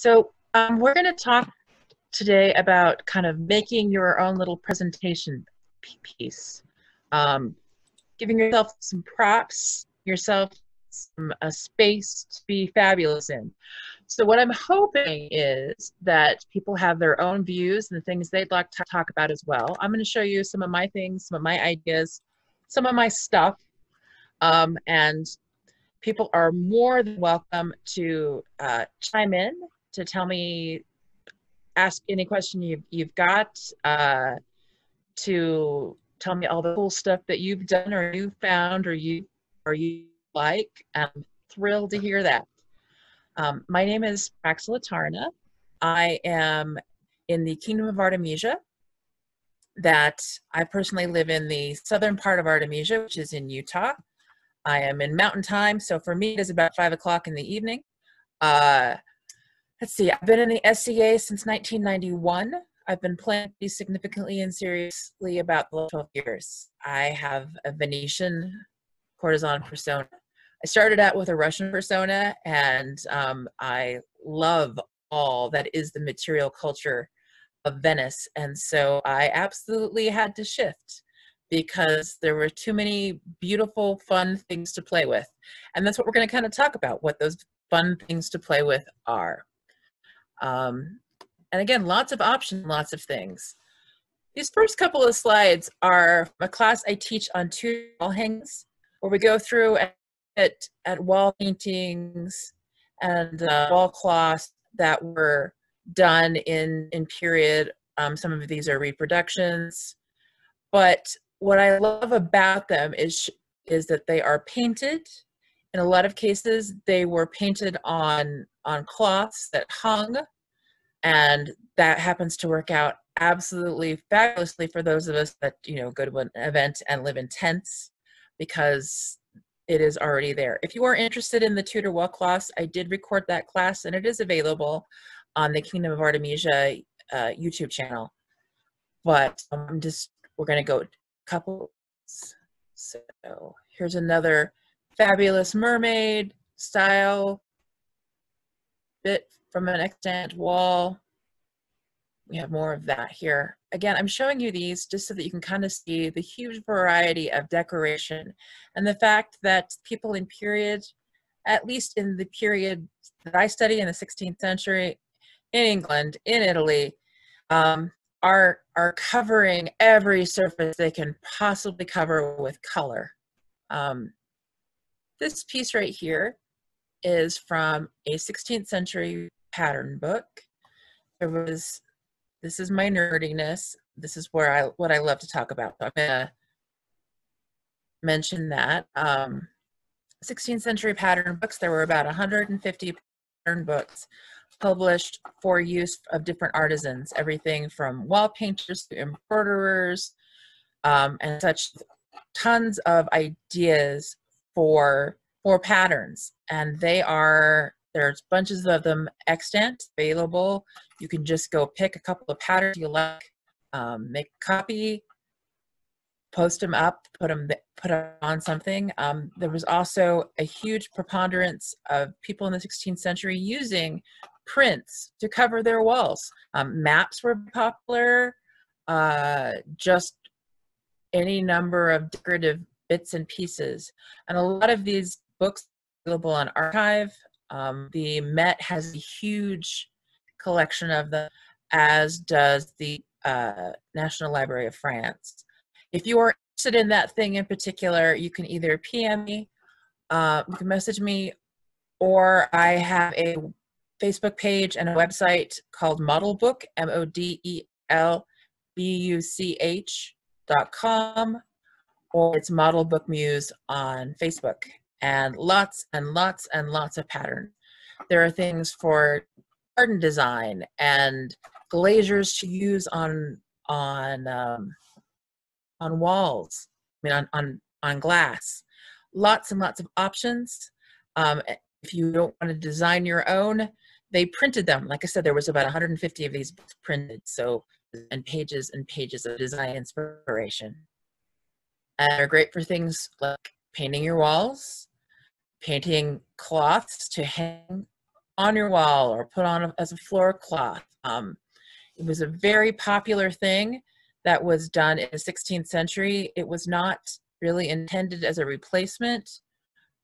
So we're going to talk today about kind of making your own little presentation piece, giving yourself some props, yourself some, a space to be fabulous in. So what I'm hoping is that people have their own views and the things they'd like to talk about as well. I'm going to show you some of my things, some of my ideas, some of my stuff, and people are more than welcome to chime in, to tell me, ask any question you've got, to tell me all the cool stuff that you've done or you found or you like. I'm thrilled to hear that. My name is Praxilla Taurina. I am in the Kingdom of Artemisia. That I personally live in the southern part of Artemisia, which is in Utah. I am in Mountain Time, so for me it is about 5 o'clock in the evening. Let's see, I've been in the SCA since 1991. I've been playing significantly and seriously about the last 12 years. I have a Venetian courtesan persona. I started out with a Russian persona, and I love all that is the material culture of Venice. And so I absolutely had to shift because there were too many beautiful, fun things to play with. And that's what we're going to kind of talk about, what those fun things to play with are. And again, lots of options, lots of things. These first couple of slides are a class I teach on two wall hangings, where we go through and at wall paintings and wall cloths that were done in period. Some of these are reproductions, but what I love about them is that they are painted. In a lot of cases, they were painted on cloths that hung, and that happens to work out absolutely fabulously for those of us that, you know, go to an event and live in tents, because it is already there. If you are interested in the Tudor wall cloths, I did record that class, and it is available on the Kingdom of Artemisia YouTube channel. But we're going to go couples. So here's another fabulous mermaid style bit from an extant wall. We have more of that here. Again, I'm showing you these just so that you can kind of see the huge variety of decoration and the fact that people in period, at least in the period that I study in the 16th century, in England, in Italy, are covering every surface they can possibly cover with color. This piece right here is from a 16th century pattern book. This is my nerdiness. This is where what I love to talk about. I'm gonna mention that. 16th century pattern books, there were about 150 pattern books published for use of different artisans, everything from wall painters to embroiderers and such, tons of ideas for patterns. And there's bunches of them extant, available. You can just go pick a couple of patterns you like, make a copy, post them up, put them on something. There was also a huge preponderance of people in the 16th century using prints to cover their walls. Maps were popular, just any number of decorative bits and pieces. And a lot of these books are available on archive. The Met has a huge collection of them, as does the National Library of France. If you are interested in that thing in particular, you can either PM me, you can message me, or I have a Facebook page and a website called Modelbook, modelbuch.com, or it's Modelbook Muse on Facebook. And lots and lots and lots of patterns. There are things for garden design and glaziers to use on walls. I mean, on glass. Lots and lots of options. If you don't want to design your own, they printed them. Like I said, there was about 150 of these books printed. So, and pages of design inspiration. And they're great for things like painting your walls, painting cloths to hang on your wall or put on as a floor cloth. It was a very popular thing that was done in the 16th century. It was not really intended as a replacement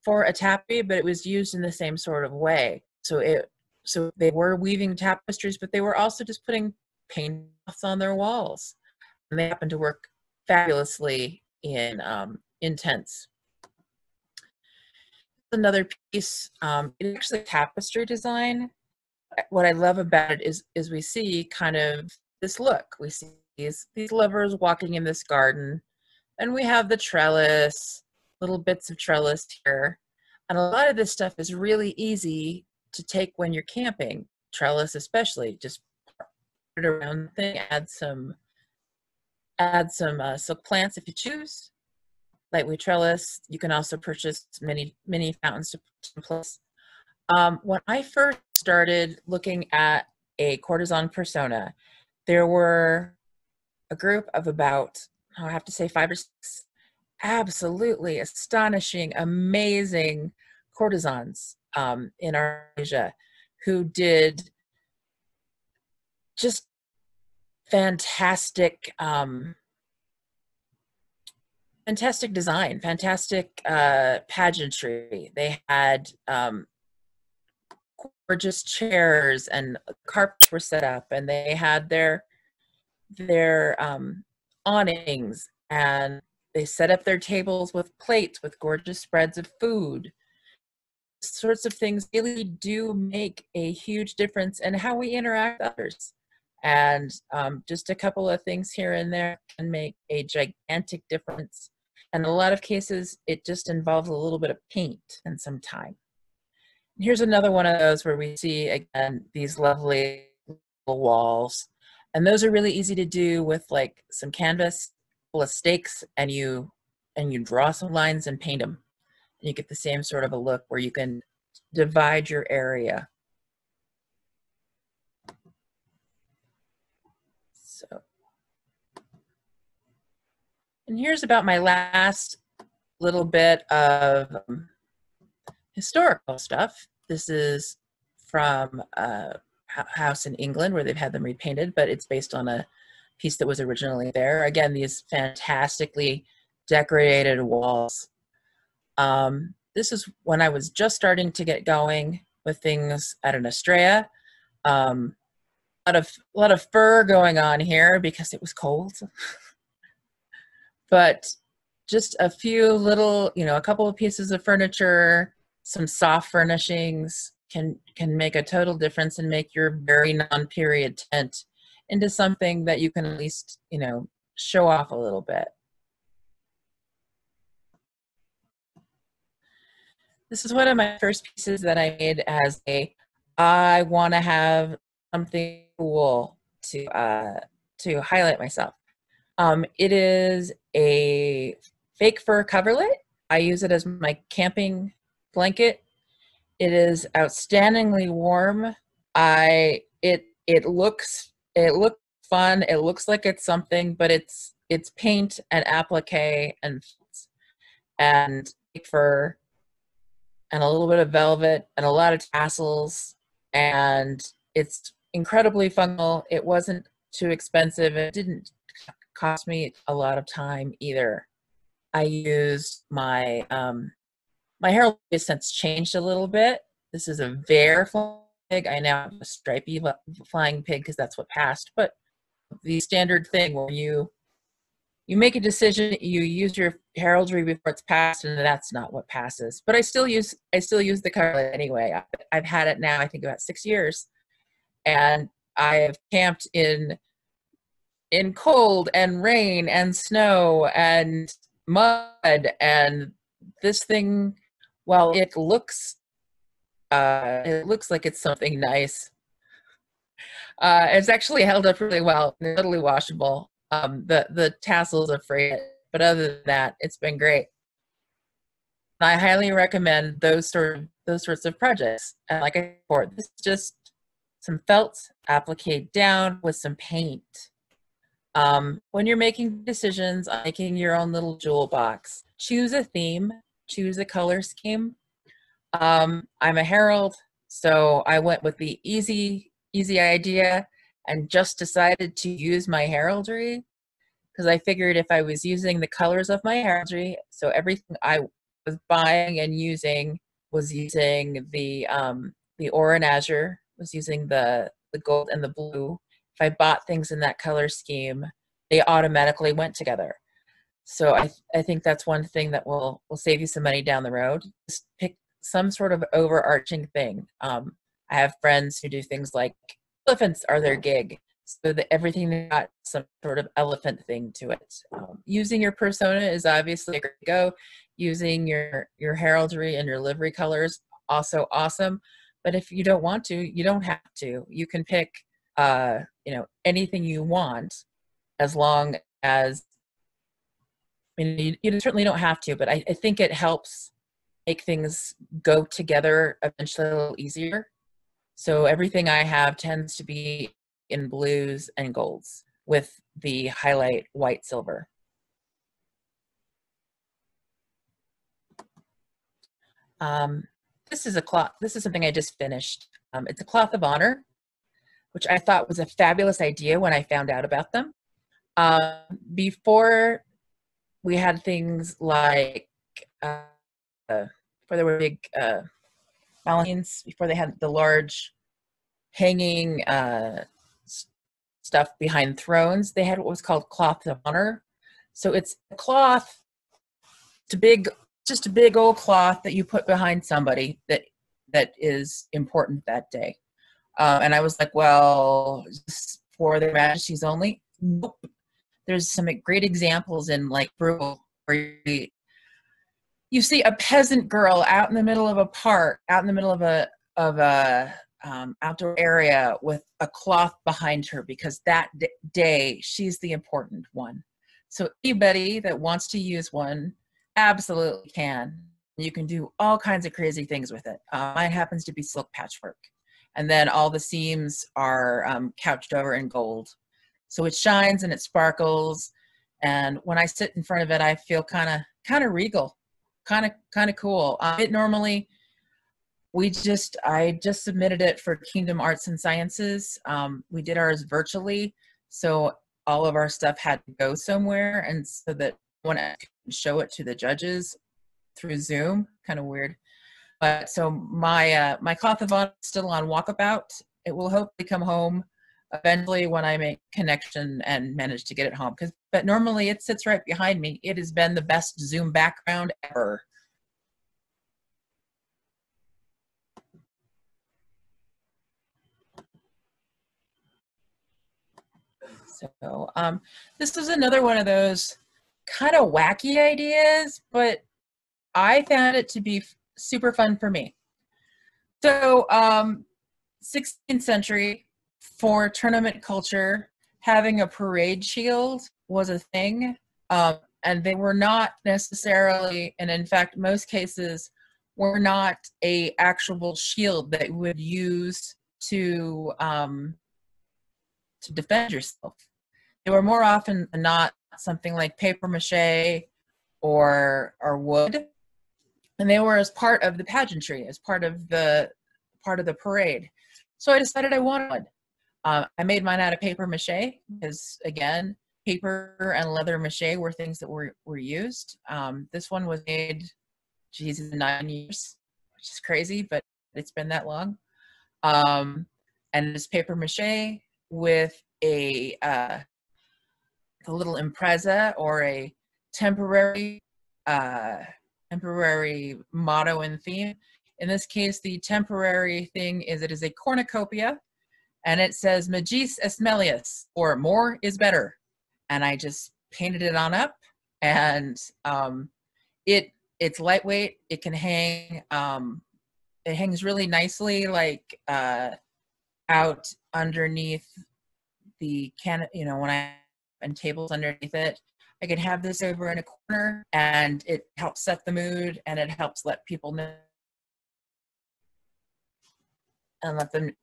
for a tapestry, but it was used in the same sort of way. So they were weaving tapestries, but they were also just putting paint on their walls. And they happened to work fabulously in tents. Another piece, it's actually tapestry design. What I love about it is we see kind of this look. We see these lovers walking in this garden, and we have the trellis, little bits of trellis here. And a lot of this stuff is really easy to take when you're camping, trellis especially. Just put it around the thing, add some silk plants if you choose. Lightweight trellis. You can also purchase many fountains to put in place. When I first started looking at a courtesan persona, there were a group of about, I have to say, 5 or 6 absolutely astonishing, amazing courtesans in Artemisia who did just fantastic, fantastic design, fantastic pageantry. They had gorgeous chairs and carpets were set up, and they had their awnings, and they set up their tables with plates with gorgeous spreads of food. Sorts of things really do make a huge difference in how we interact with others. And just a couple of things here and there can make a gigantic difference. And in a lot of cases, it just involves a little bit of paint and some time. Here's another one of those where we see, again, these lovely little walls. And those are really easy to do with like some canvas full of stakes, and you draw some lines and paint them. And you get the same sort of a look where you can divide your area. So, and here's about my last little bit of historical stuff. This is from house in England where they've had them repainted, but it's based on a piece that was originally there. Again, these fantastically decorated walls. This is when I was just starting to get going with things at an Astrea. A lot of fur going on here because it was cold. But just a few little, a couple of pieces of furniture, some soft furnishings, can make a total difference and make your very non-period tent into something that you can at least, show off a little bit. This is one of my first pieces that I made as I want to have something cool to highlight myself. It is a fake fur coverlet. I use it as my camping blanket. It is outstandingly warm. It looks fun. It looks like it's something, but it's paint and applique and fake fur and a little bit of velvet and a lot of tassels, and it's incredibly functional. It wasn't too expensive. It didn't cost me a lot of time either. I used my my hair has since changed a little bit. This is a Vere flying pig. I now have a stripy flying pig because that's what passed. But the standard thing where you make a decision, you use your heraldry before it's passed, and that's not what passes. But I still use the coverlet anyway. I've had it now, I think, about 6 years, and I have camped in cold and rain and snow and mud, and this thing, while it looks like it's something nice, it's actually held up really well. It's totally washable. The tassels are frayed, but other than that, it's been great. And I highly recommend those sorts of projects. And like I said before, this is just some felt applique down with some paint. When you're making decisions on making your own little jewel box, choose a theme, choose a color scheme. I'm a herald, So I went with the easy idea and just decided to use my heraldry, because I figured if I was using the colors of my heraldry, so everything I was buying and using was using the Oran Azure, was using the gold and the blue. If I bought things in that color scheme, they automatically went together. So I think that's one thing that will save you some money down the road. Just pick some sort of overarching thing. I have friends who do things like elephants are their gig, so that everything they got some sort of elephant thing to it. Using your persona is obviously a great go. Using your heraldry and your livery colors, also awesome. But if you don't want to, you don't have to. You can pick anything you want, as long as, I mean, you certainly don't have to, but I think it helps make things go together eventually a little easier. So everything I have tends to be in blues and golds with the highlight white silver. This is a cloth, this is something I just finished. It's a cloth of honor, which I thought was a fabulous idea when I found out about them. Before we had things like, before there were big Valentines, before they had the large hanging stuff behind thrones, they had what was called cloth of honor. So it's a cloth, it's a big, just a big old cloth that you put behind somebody that is important that day. And I was like, well, for their majesties only? Nope. There's some great examples in like Bruegel, where you see a peasant girl out in the middle of a park, out in the middle of an outdoor area with a cloth behind her, because that day she's the important one. So anybody that wants to use one absolutely can. You can do all kinds of crazy things with it. Mine happens to be silk patchwork, and then all the seams are couched over in gold. So it shines and it sparkles, and when I sit in front of it, I feel kind of regal, kind of cool. It normally, I just submitted it for Kingdom Arts and Sciences. We did ours virtually, so all of our stuff had to go somewhere, and so that when I could show it to the judges through Zoom, kind of weird. But so my cloth of honor is still on walkabout. It will hopefully come home eventually when I make connection and manage to get it home. But normally it sits right behind me. It has been the best Zoom background ever. So this is another one of those kind of wacky ideas, but I found it to be super fun for me. So 16th century, for tournament culture, having a parade shield was a thing, and they were not necessarily, and in fact most cases were not, a actual shield that you would use to defend yourself. They were more often than not something like paper mache or wood, and they were as part of the pageantry, as part of the parade. So I decided I wanted one. I made mine out of paper mache, because again, paper and leather mache were things that were used. This one was made, geez, 9 years, which is crazy, but it's been that long. And it's paper mache with a little impreza, or a temporary motto and theme. In this case, the temporary thing is a cornucopia. And it says Magis Esmelius, or more is better. And I just painted it on up, and it's lightweight. It can hang, it hangs really nicely, like out underneath the can, when I and tables underneath it. I could have this over in a corner, and it helps set the mood, and it helps let people know and let them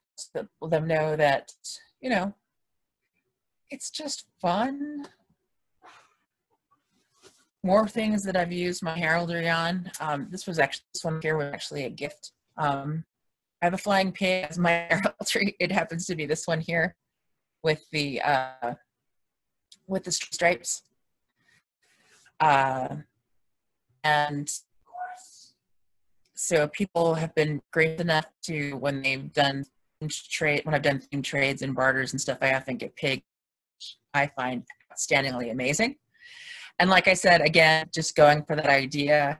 know that, it's just fun. More things that I've used my heraldry on. This one here was actually a gift. I have a flying pig as my heraldry. It happens to be this one here with the stripes. And so people have been great enough to, when they've done trade, when I've done theme trades and barters and stuff, I often get pig, which I find outstandingly amazing. And like I said, again, just going for that idea,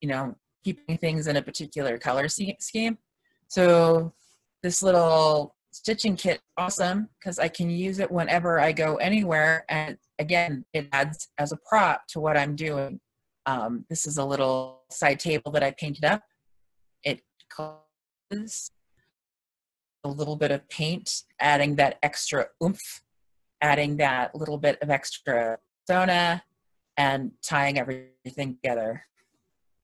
you know, keeping things in a particular color scheme. So this little stitching kit, awesome, because I can use it whenever I go anywhere. And again, it adds as a prop to what I'm doing. This is a little side table that I painted up. It causes a little bit of paint, adding that extra oomph, adding that little bit of extra persona, and tying everything together.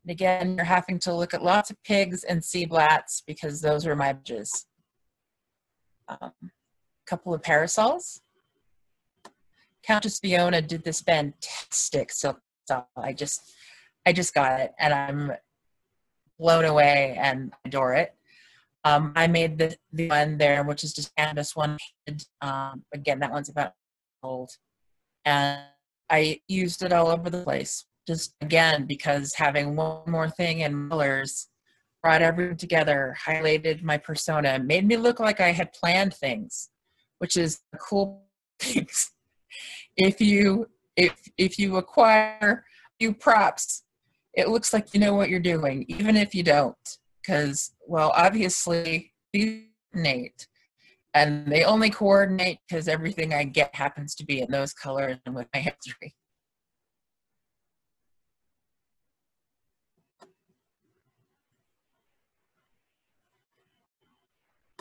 And again, you're having to look at lots of pigs and sea blats because those are my images. Couple of parasols. Countess Fiona did this fantastic silk style. I just got it and I'm blown away and adore it. I made the one there, which is just canvas one. Again, that one's about old. And I used it all over the place. Just again, because having one more thing in colors brought everything together, highlighted my persona, made me look like I had planned things, which is a cool thing. If you acquire new props, it looks like you know what you're doing, even if you don't. Because, well, obviously, these coordinate, and they only coordinate because everything I get happens to be in those colors and with my history.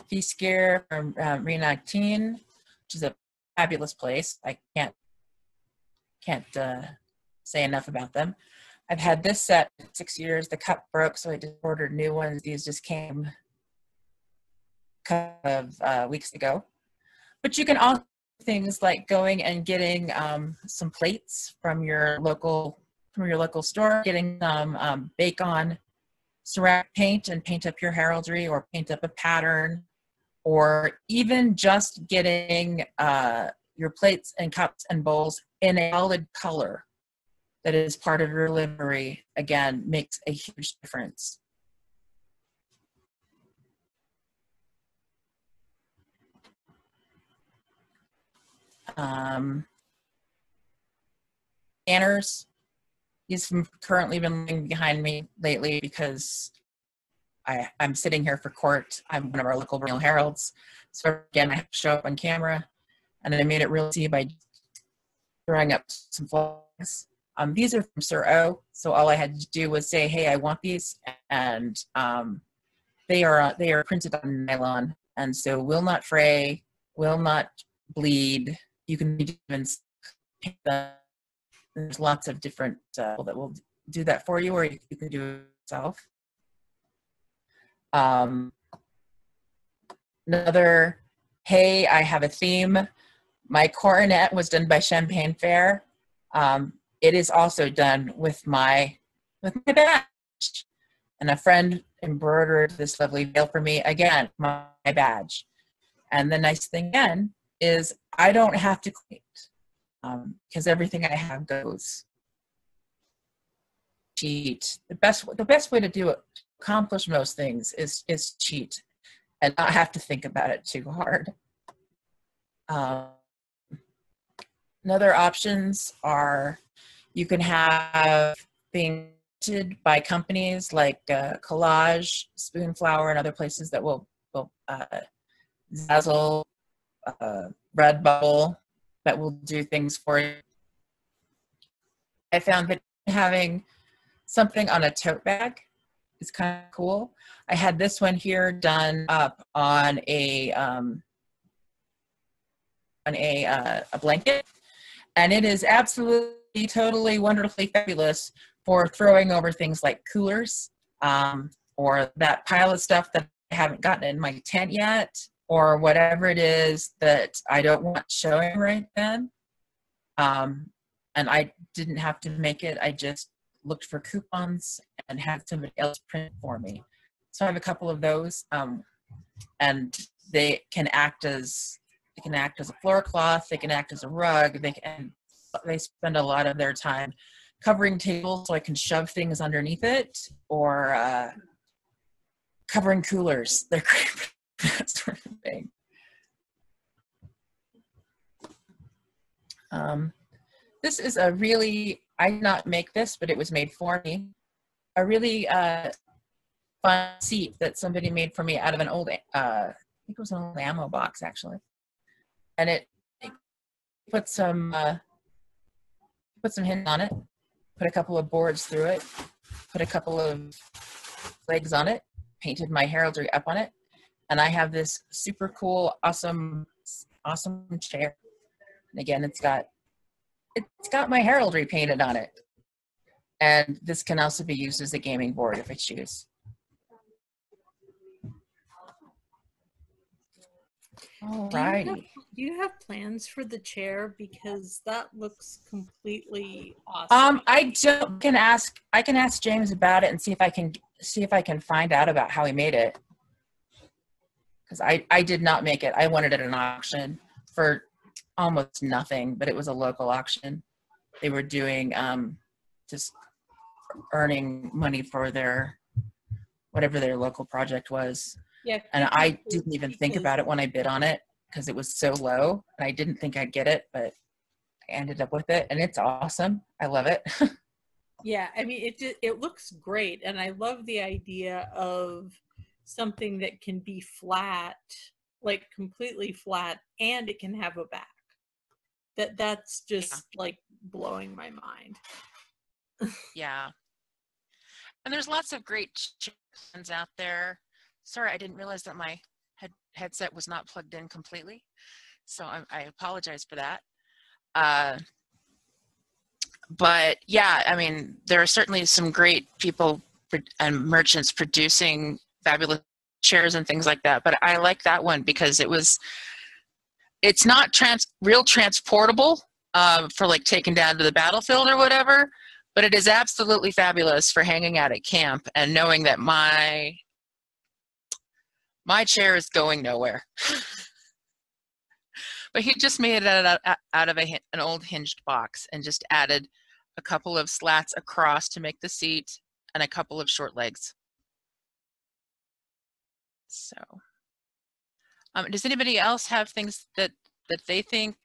Feast gear from Rienachteen, which is a fabulous place. I can't say enough about them. I've had this set for 6 years. The cup broke, so I just ordered new ones. These just came a couple of weeks ago. But you can also do things like going and getting some plates from your local store, getting some bake on ceramic paint and paint up your heraldry, or paint up a pattern, or even just getting your plates and cups and bowls in a solid color that is part of your livery, again, makes a huge difference. Scanners. These have currently been laying behind me lately because I'm sitting here for court. I'm one of our local baronial heralds. So again, I have to show up on camera, and I made it real easy by throwing up some flags. These are from Sir O, so all I had to do was say, hey, I want these, and they are printed on nylon, and so will not fray, will not bleed. You can even paint them. There's lots of different people that will do that for you, or you can do it yourself. Another, hey, I have a theme. My coronet was done by Champagne Fair. It is also done with my badge. And a friend embroidered this lovely veil for me, again, my badge. And the nice thing again is I don't have to create, because everything I have goes. Cheat. The best way to do it, accomplish most things, is cheat and not have to think about it too hard. Another options are you can have things printed by companies like Collage, Spoonflower, and other places that will Zazzle, Redbubble, that will do things for you. I found that having something on a tote bag is kind of cool. I had this one here done up on a blanket, and it is absolutely, totally, wonderfully fabulous for throwing over things like coolers, or that pile of stuff that I haven't gotten in my tent yet, or whatever it is that I don't want showing right then. And I didn't have to make it. I just looked for coupons and had somebody else print for me. So I have a couple of those, and they can act as a floor cloth. They can act as a rug. They spend a lot of their time covering tables, so I can shove things underneath it, or covering coolers. They're great for that sort of thing. This is a really, I did not make this, but it was made for me. A really fun seat that somebody made for me out of an old, I think it was an old ammo box actually. And it put some hinges on it, put a couple of boards through it, put a couple of legs on it, painted my heraldry up on it. And I have this super cool, awesome chair. And again, it's got my heraldry painted on it. And this can also be used as a gaming board if I choose. Alrighty. Do you have plans for the chair? Because that looks completely awesome. I can ask James about it and see if I can find out about how he made it. Because I did not make it. I won it at an auction for almost nothing, but it was a local auction. They were doing just earning money for their whatever their local project was. Yeah, and I didn't even think about it when I bid on it because it was so low and I didn't think I'd get it, but I ended up with it and it's awesome. I love it. Yeah, I mean, it looks great, and I love the idea of something that can be flat, like completely flat, and it can have a back. That's just like blowing my mind. Yeah. And there's lots of great chairs out there. Sorry, I didn't realize that my headset was not plugged in completely. So I apologize for that. But yeah, I mean, there are certainly some great people and merchants producing fabulous chairs and things like that. But I like that one because it's not real transportable for like taken down to the battlefield or whatever, but it is absolutely fabulous for hanging out at camp and knowing that my chair is going nowhere. But he just made it out of an old hinged box and just added a couple of slats across to make the seat and a couple of short legs. So, does anybody else have things that they think?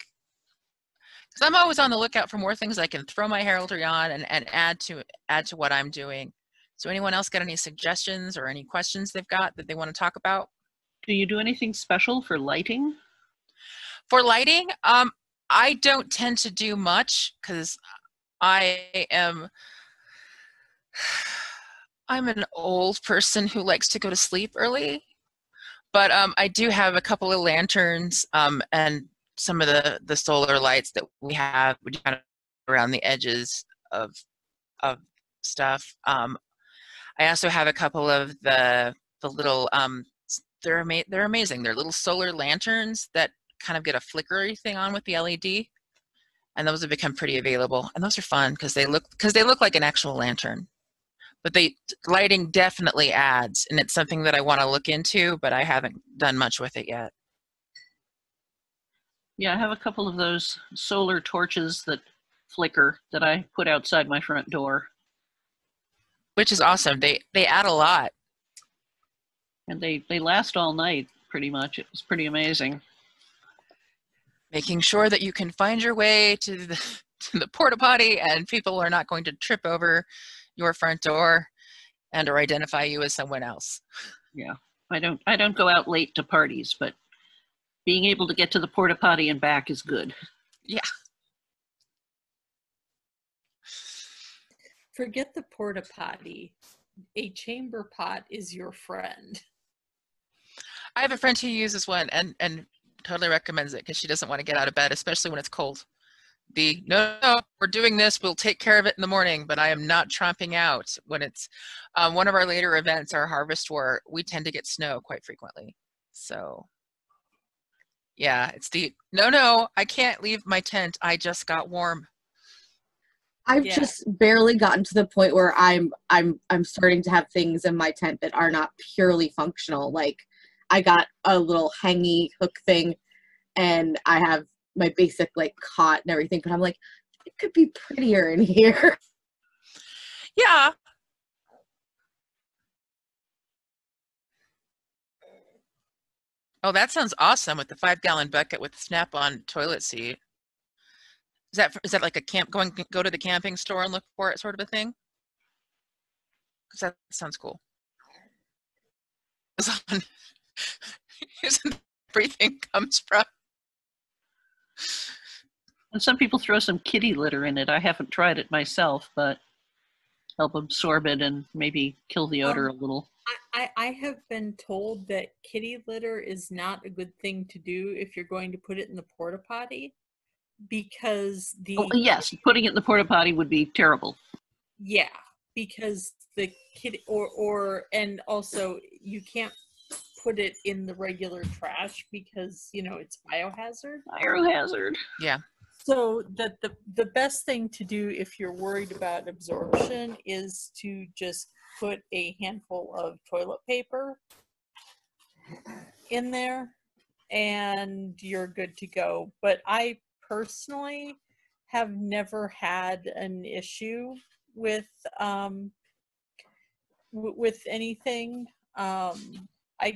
Because I'm always on the lookout for more things I can throw my heraldry on and add to what I'm doing. So anyone else got any suggestions or any questions they've got that they want to talk about? Do you do anything special for lighting? For lighting, I don't tend to do much because I'm an old person who likes to go to sleep early. But I do have a couple of lanterns and some of the solar lights that we have kind of around the edges of stuff. I also have a couple of the little they're amazing. They're little solar lanterns that kind of get a flickery thing on with the LED, and those have become pretty available. And those are fun because they look like an actual lantern. But lighting definitely adds, and it's something that I want to look into, but I haven't done much with it yet. Yeah, I have a couple of those solar torches that flicker that I put outside my front door. Which is awesome. They add a lot. And they last all night, pretty much. It was pretty amazing. Making sure that you can find your way to the porta potty and people are not going to trip over your front door and or identify you as someone else. Yeah, I don't go out late to parties, but being able to get to the porta potty and back is good. Yeah. Forget the porta potty. A chamber pot is your friend. I have a friend who uses one and totally recommends it because she doesn't want to get out of bed, especially when it's cold. No, we're doing this, we'll take care of it in the morning, but I am not tromping out when it's one of our later events, our harvest war, we tend to get snow quite frequently. So yeah, it's the, no, I can't leave my tent. I just got warm. I've just barely gotten to the point where I'm starting to have things in my tent that are not purely functional. Like, I got a little hangy hook thing, and I have my basic, like, cot and everything, but I'm like, it could be prettier in here. Yeah. Oh, that sounds awesome, with the 5-gallon bucket with the Snap-on toilet seat. Is that like a camp, go to the camping store and look for it sort of a thing? Because that sounds cool. Isn't everything comes from? And some people throw some kitty litter in it. I haven't tried it myself, but help absorb it and maybe kill the odor a little. I have been told that kitty litter is not a good thing to do if you're going to put it in the porta potty, because the yes, putting it in the porta potty would be terrible. Yeah, because the kitty and also you can't put it in the regular trash because, you know, it's biohazard. Biohazard. Yeah. So that the best thing to do if you're worried about absorption is to just put a handful of toilet paper in there and you're good to go. But I personally have never had an issue with anything. I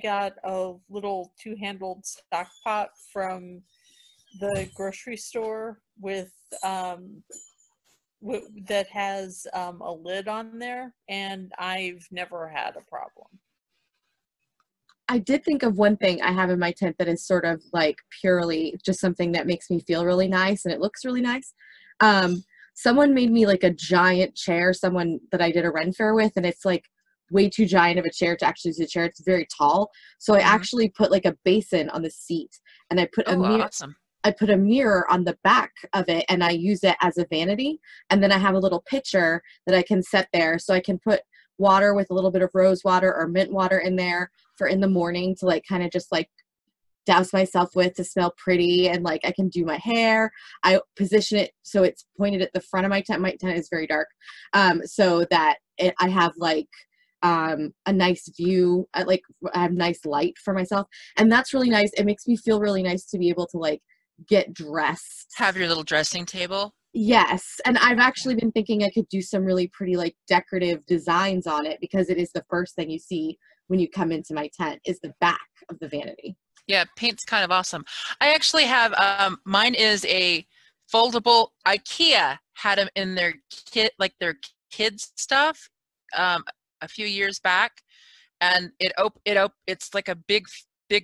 got a little two-handled stock pot from the grocery store with that has a lid on there, and I've never had a problem. I did think of one thing I have in my tent that is sort of like purely just something that makes me feel really nice, and it looks really nice. Someone made me like a giant chair, someone that I did a Ren Fair with, and it's like way too giant of a chair to actually use a chair. It's very tall. So I actually put like a basin on the seat, and I put a mirror on the back of it, and I use it as a vanity. And then I have a little pitcher that I can set there, so I can put water with a little bit of rose water or mint water in there for in the morning to like kind of just like douse myself with, to smell pretty, and like I can do my hair. I position it so it's pointed at the front of my tent. My tent is very dark, so that I have like a nice view. I have nice light for myself, and that's really nice. It makes me feel really nice to be able to like get dressed. Have your little dressing table. Yes, and I've actually been thinking I could do some really pretty like decorative designs on it, because it is the first thing you see when you come into my tent is the back of the vanity. Yeah, paint's kind of awesome. I actually have, mine is a foldable, IKEA had them in their kit, like their kids stuff, a few years back, and it's like a big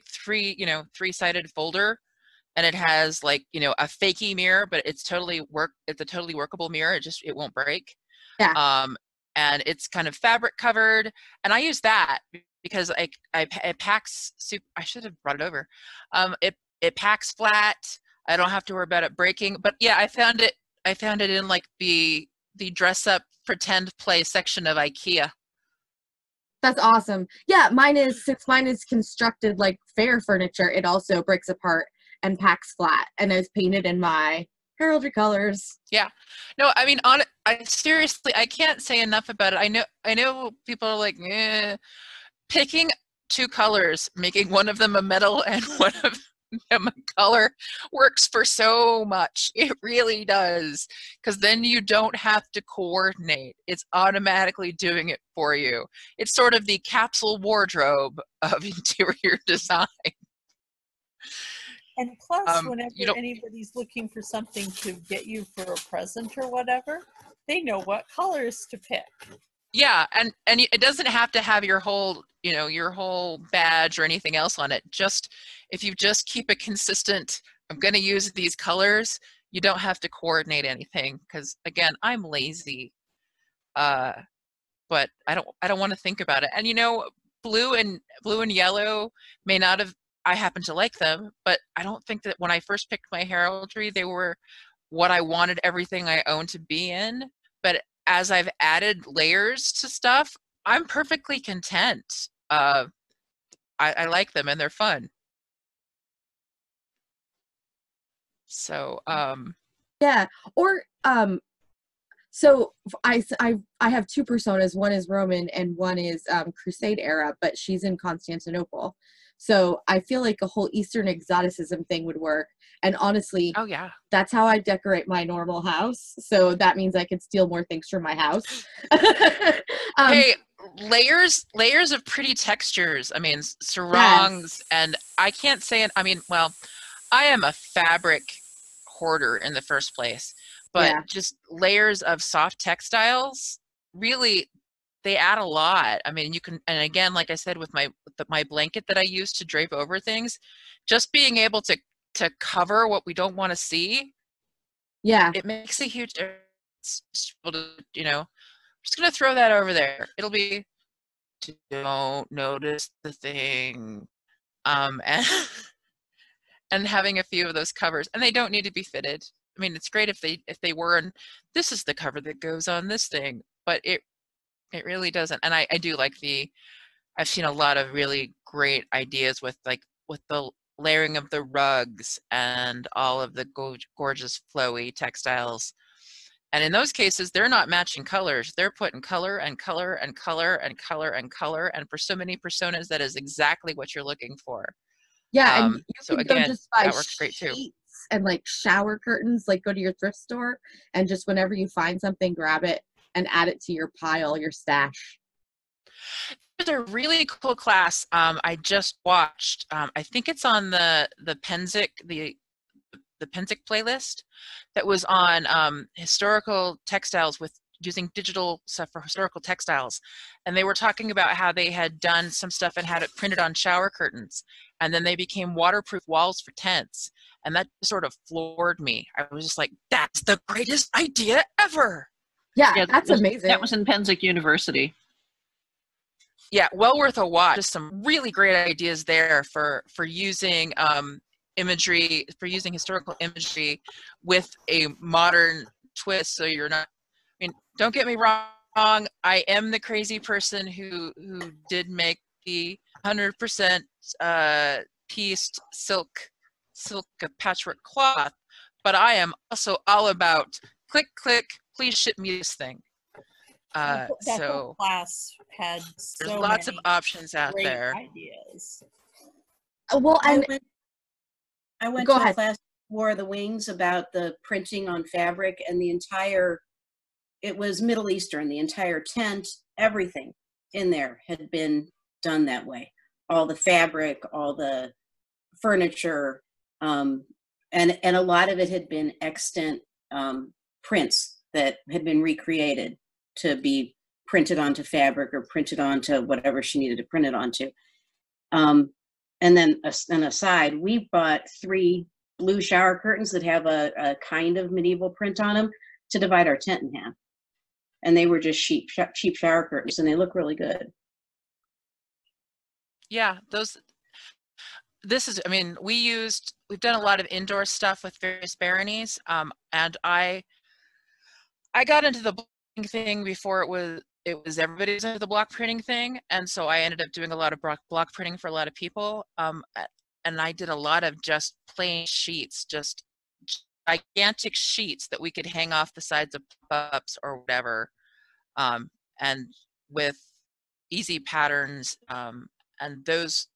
three-sided folder, and it has like, you know, a fakey mirror, but it's a totally workable mirror. It won't break. Yeah. And it's kind of fabric covered, and I use that because it packs soup. I should have brought it over. It packs flat. I don't have to worry about it breaking. But yeah, I found it in like the dress up pretend play section of IKEA. That's awesome. Yeah, since mine is constructed like fair furniture, it also breaks apart and packs flat, and it's painted in my heraldry colors. Yeah, no, I mean, seriously, I can't say enough about it. I know people are like, picking two colors, making one of them a metal and one of them a color, works for so much. It really does, because then you don't have to coordinate. It's automatically doing it for you. It's sort of the capsule wardrobe of interior design. And plus, whenever anybody's looking for something to get you for a present or whatever, they know what colors to pick. Yeah, and it doesn't have to have your whole, your whole badge or anything else on it. Just, if you just keep a consistent, I'm going to use these colors, you don't have to coordinate anything. Because again, I'm lazy, but I don't want to think about it. And blue and yellow may not have. I happen to like them, but I don't think that when I first picked my heraldry, they were what I wanted everything I owned to be in. But as I've added layers to stuff, I'm perfectly content. I like them, and they're fun. So, yeah. Or So I have two personas. One is Roman and one is Crusade era, but she's in Constantinople. So I feel like a whole Eastern exoticism thing would work. And honestly, oh yeah, that's how I decorate my normal house. So that means I could steal more things from my house. Hey, layers of pretty textures. I mean, sarongs, yes. And I can't say it. I mean, well, I am a fabric hoarder in the first place, but yeah, just layers of soft textiles, really, they add a lot. I mean, you can, and again, like I said, with my blanket that I use to drape over things, just being able to cover what we don't want to see. Yeah, it makes a huge difference. You know, I'm just gonna throw that over there. It'll be, don't notice the thing, and having a few of those covers, and they don't need to be fitted. I mean, it's great if they were, and this is the cover that goes on this thing, but it really doesn't. And I do like I've seen a lot of really great ideas with the layering of the rugs and all of the gorgeous flowy textiles. And in those cases, they're not matching colors. They're putting color and color and color and color and color. And for so many personas, that is exactly what you're looking for. Yeah. And you so can again, just buy that works great too. And like shower curtains, like go to your thrift store and just whenever you find something, grab it and add it to your pile, your stash. There's a really cool class I just watched. I think it's on the Penzic, the Penzic playlist that was on historical textiles with using digital stuff for historical textiles. And they were talking about how they had done some stuff and had it printed on shower curtains. And then they became waterproof walls for tents. And that sort of floored me. I was just like, that's the greatest idea ever. Yeah, that's amazing. That was in Penswick University. Yeah, well worth a watch. Just some really great ideas there for using imagery, for using historical imagery with a modern twist. So you're not, I mean, don't get me wrong, I am the crazy person who did make the 100% pieced silk patchwork cloth, but I am also all about click, click, please ship me this thing. That so class had so there's lots of options out there. Ideas. Well, and I went to a class, War of the Wings, about the printing on fabric, and it was Middle Eastern. The entire tent, everything in there had been done that way. All the fabric, all the furniture, and a lot of it had been extant prints that had been recreated to be printed onto fabric or printed onto whatever she needed to print it onto. And then an aside, we bought 3 blue shower curtains that have a kind of medieval print on them to divide our tent in half. And they were just cheap shower curtains, and they look really good. Yeah, I mean, we've done a lot of indoor stuff with various baronies, and I got into the thing before it was everybody's into the block printing thing, and so I ended up doing a lot of block printing for a lot of people, and I did a lot of just plain sheets, just gigantic sheets that we could hang off the sides of pop-ups or whatever, and with easy patterns, and those,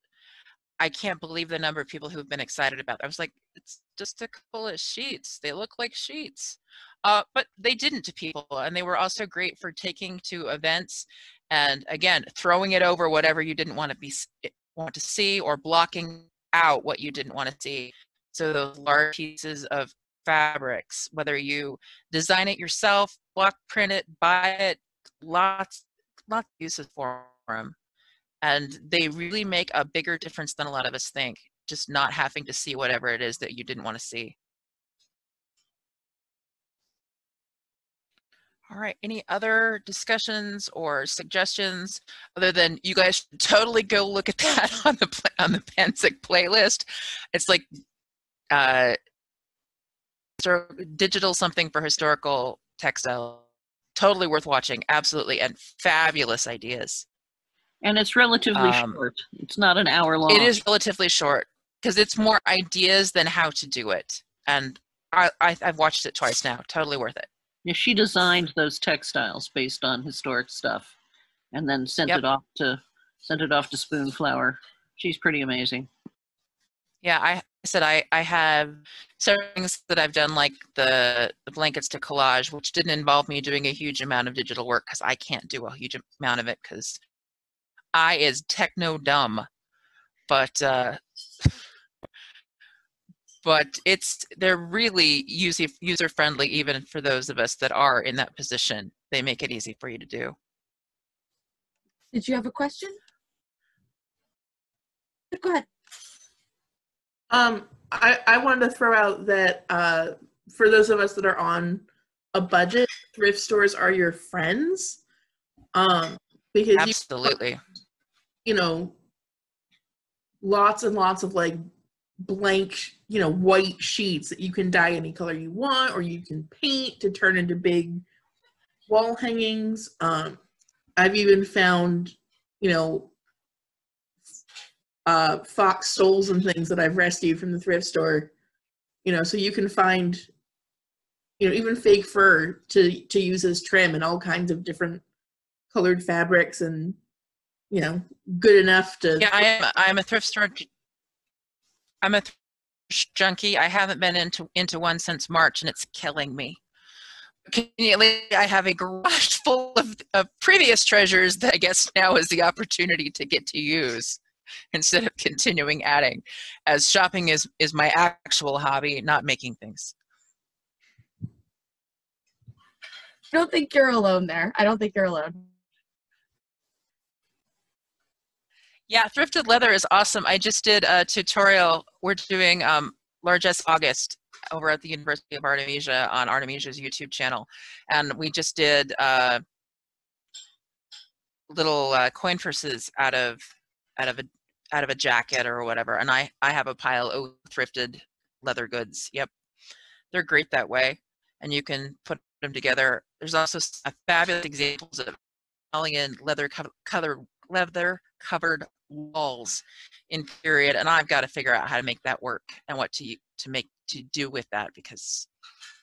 I can't believe the number of people who've been excited about it. I was like, it's just a couple of sheets, they look like sheets. But they didn't to people, and they were also great for taking to events, and again, throwing it over whatever you didn't want to see, or blocking out what you didn't want to see. So those large pieces of fabrics, whether you design it yourself, block print it, buy it, lots of uses for them, and they really make a bigger difference than a lot of us think. Just not having to see whatever it is that you didn't want to see. All right, any other discussions or suggestions other than you guys should totally go look at that on the Penzic playlist? It's like digital something for historical textile. Totally worth watching, absolutely, and fabulous ideas. And it's relatively short. It's not an hour long. It is relatively short because it's more ideas than how to do it. And I've watched it twice now, totally worth it. You know, she designed those textiles based on historic stuff, and then sent it off to Spoonflower. She's pretty amazing. Yeah, I have several things that I've done, like the blankets to collage, which didn't involve me doing a huge amount of digital work because I can't do a huge amount of it because I is techno dumb. But they're really user friendly, even for those of us that are in that position. They make it easy for you to do. Did you have a question? Go ahead. I wanted to throw out that for those of us that are on a budget, thrift stores are your friends. Because absolutely, you know, lots and lots of like blank, you know, white sheets that you can dye any color you want, or you can paint to turn into big wall hangings. I've even found, you know, fox soles and things that I've rescued from the thrift store, you know, so you can find, you know, even fake fur to use as trim and all kinds of different colored fabrics, and, you know, good enough to. Yeah, I'm a thrift store. I'm a junkie. I haven't been into one since March, and it's killing me. Conveniently, I have a garage full of previous treasures that I guess now is the opportunity to get to use, instead of continuing adding, as shopping is my actual hobby, not making things. I don't think you're alone there. I don't think you're alone. Yeah, thrifted leather is awesome. I just did a tutorial. We're doing Largesse August over at the University of Artemisia on Artemisia's YouTube channel. And we just did little coin purses out of a jacket or whatever, and I have a pile of thrifted leather goods. Yep, they're great that way, and you can put them together. There's also some fabulous examples of Italian leather covered walls in period, and I've got to figure out how to make that work and what to do with that, because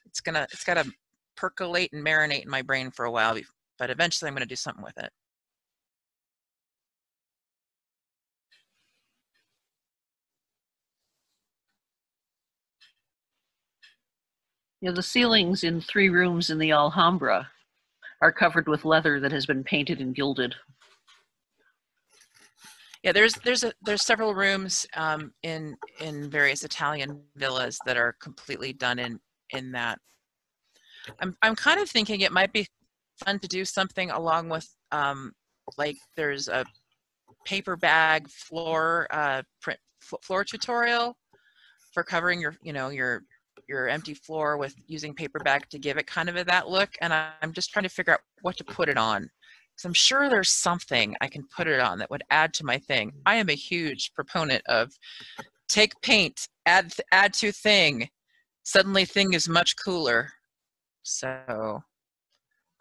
it's gotta percolate and marinate in my brain for a while, but eventually I'm gonna do something with it. You know, the ceilings in 3 rooms in the Alhambra are covered with leather that has been painted and gilded. Yeah, there's several rooms in various Italian villas that are completely done in that. I'm kind of thinking it might be fun to do something along with like there's a paper bag floor floor tutorial for covering your, you know, your empty floor with using paper bag to give it kind of that look, and I'm just trying to figure out what to put it on. So I'm sure there's something I can put it on that would add to my thing. I am a huge proponent of take paint, add to thing. Suddenly thing is much cooler. So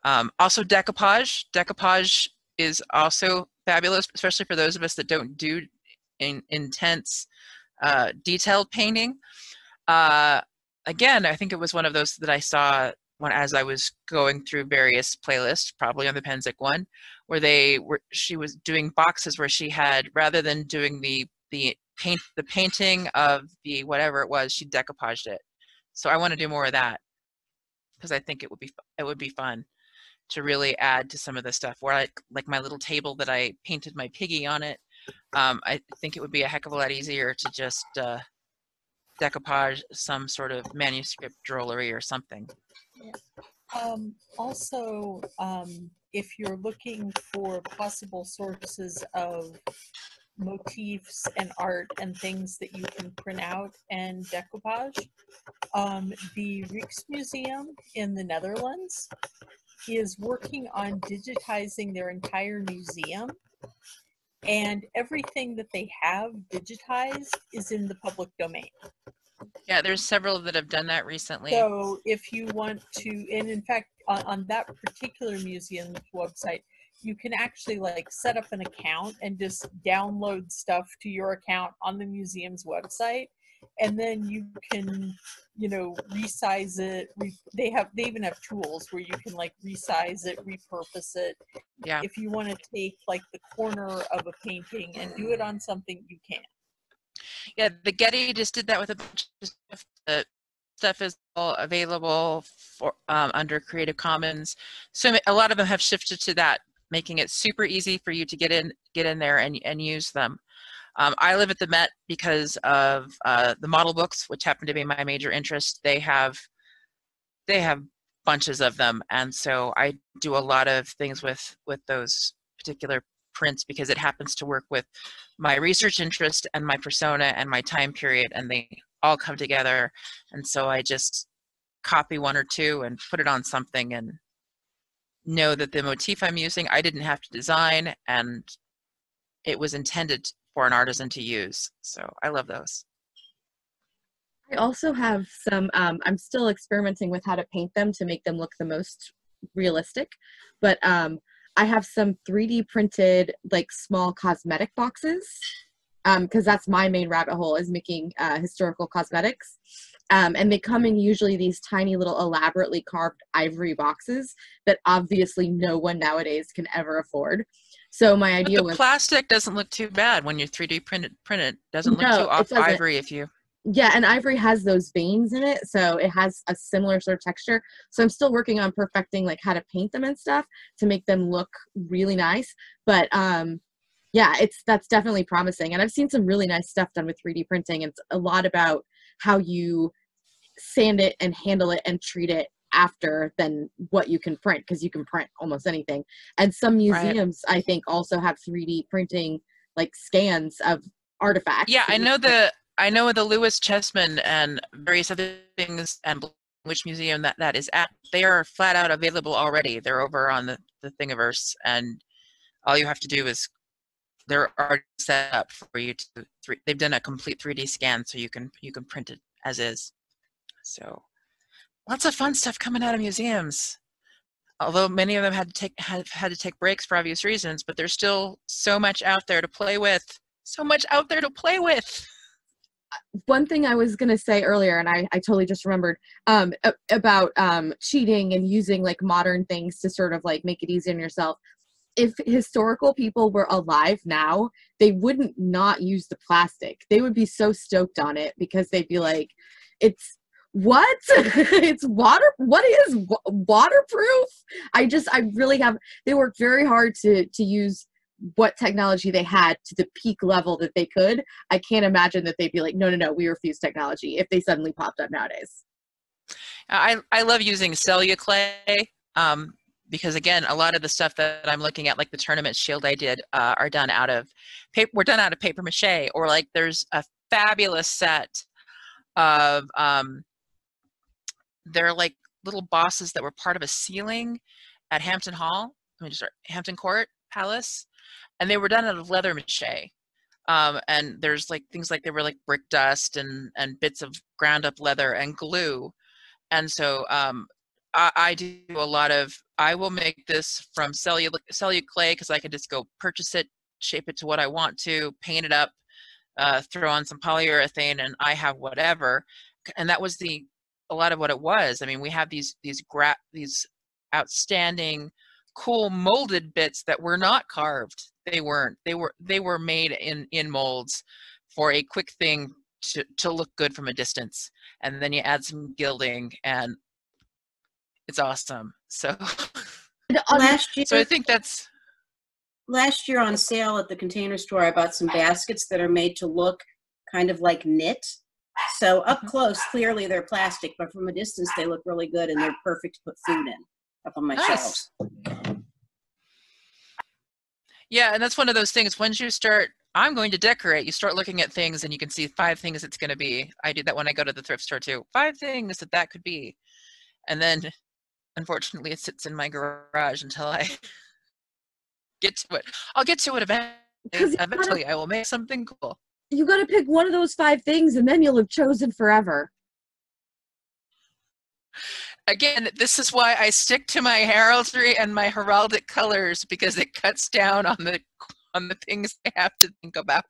also decoupage. Decoupage is also fabulous, especially for those of us that don't do intense detailed painting. Again, I think it was one of those that I saw as I was going through various playlists, probably on the Penzic one, where she was doing boxes where she had, rather than doing the painting of the whatever it was, she decoupaged it. So I want to do more of that, because I think it would be fun to really add to some of the stuff. Where like my little table that I painted my piggy on it, I think it would be a heck of a lot easier to just decoupage some sort of manuscript drollery or something. Yeah. Also, if you're looking for possible sources of motifs and art and things that you can print out and decoupage, the Rijksmuseum in the Netherlands is working on digitizing their entire museum, and everything that they have digitized is in the public domain. Yeah, there's several that have done that recently. So if you want to, and in fact, on that particular museum's website, you can actually like set up an account and just download stuff to your account on the museum's website. and then you can, you know, resize it. They even have tools where you can like resize it, repurpose it. Yeah. If you want to take like the corner of a painting and do it on something, you can. Yeah, the Getty just did that with a bunch of stuff. The stuff is all available for under Creative Commons. So a lot of them have shifted to that, making it super easy for you to get in there and use them. I live at the Met because of the model books, which happen to be my major interest. They have bunches of them, and so I do a lot of things with those particular prints because it happens to work with my research interest and my persona and my time period, and they all come together. And so I just copy one or two and put it on something and know that the motif I'm using, I didn't have to design, and it was intended for an artisan to use. So I love those. I also have some, I'm still experimenting with how to paint them to make them look the most realistic, but I have some 3D printed like small cosmetic boxes, because that's my main rabbit hole, is making historical cosmetics. And they come in usually these tiny little elaborately carved ivory boxes that obviously no one nowadays can ever afford. So my idea was, plastic doesn't look too bad when you're 3D print it. Doesn't look too off ivory if you. Yeah, and ivory has those veins in it, so it has a similar sort of texture. So I'm still working on perfecting like how to paint them and stuff to make them look really nice. But yeah, that's definitely promising. And I've seen some really nice stuff done with 3D printing. It's a lot about how you sand it and handle it and treat it after than what you can print, because you can print almost anything. And some museums, right, I think, also have 3D printing like scans of artifacts. Yeah, I know the Lewis Chessmen and various other things, and which museum that is at, they are flat out available already. They're over on the Thingiverse, and all you have to do is, they're already set up for you to, they've done a complete 3D scan, so you can print it as is. So lots of fun stuff coming out of museums. Although many of them have had to take breaks for obvious reasons, but there's still so much out there to play with. So much out there to play with. One thing I was going to say earlier, and I totally just remembered, about cheating and using like modern things to sort of like make it easy on yourself. If historical people were alive now, they wouldn't not use the plastic. They would be so stoked on it because they'd be like, it's what? It's water. What is waterproof? I really have, they worked very hard to use what technology they had to the peak level that they could. I can't imagine that they'd be like, no, we refuse technology if they suddenly popped up nowadays. I love using celluclay because, again, a lot of the stuff that I'm looking at, like the tournament shield I did, are done out of paper. We're done out of paper mache, or like there's a fabulous set of they're like little bosses that were part of a ceiling at Hampton Court Palace. And they were done out of leather mache. And there's like things like they were like brick dust and bits of ground up leather and glue. And so I do a lot of, I will make this from celluclay because I can just go purchase it, shape it to what I want to, paint it up, throw on some polyurethane, and I have whatever. And that was a lot of what it was. I mean, we have these outstanding cool molded bits that were not carved. They were made in molds for a quick thing to look good from a distance, and then you add some gilding and it's awesome. So I think that's last year on sale at the Container Store, I bought some baskets that are made to look kind of like knit. So up close, clearly they're plastic, but from a distance they look really good, and they're perfect to put food in up on my shelves. Yeah, and that's one of those things. Once you start, I'm going to decorate, you start looking at things and you can see 5 things it's going to be. I do that when I go to the thrift store too. 5 things that could be. And then, unfortunately, it sits in my garage until I get to it. I'll get to it eventually. Eventually, I will make something cool. You got to pick one of those 5 things, and then you'll have chosen forever. Again, this is why I stick to my heraldry and my heraldic colors, because it cuts down on the things I have to think about.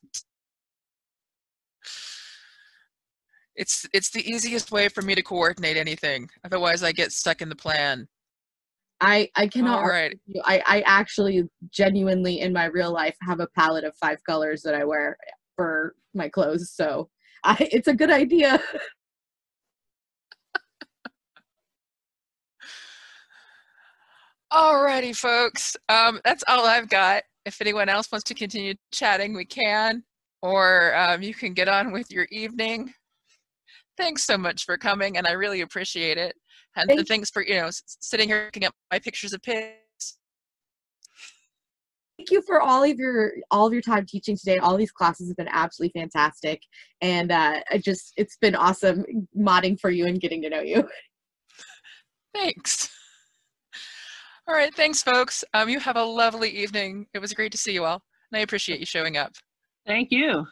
It's the easiest way for me to coordinate anything. Otherwise, I get stuck in the plan. I cannot argue with you. I actually genuinely in my real life have a palette of 5 colors that I wear for my clothes. So it's a good idea. Alrighty, folks. That's all I've got. If anyone else wants to continue chatting, we can, or you can get on with your evening. Thanks so much for coming, and I really appreciate it. And thanks for, you know, sitting here looking at my pictures of pigs. Thank you for all of your time teaching today. All these classes have been absolutely fantastic, and it's been awesome modding for you and getting to know you. Thanks. All right, thanks, folks. You have a lovely evening. It was great to see you all, and I appreciate you showing up. Thank you.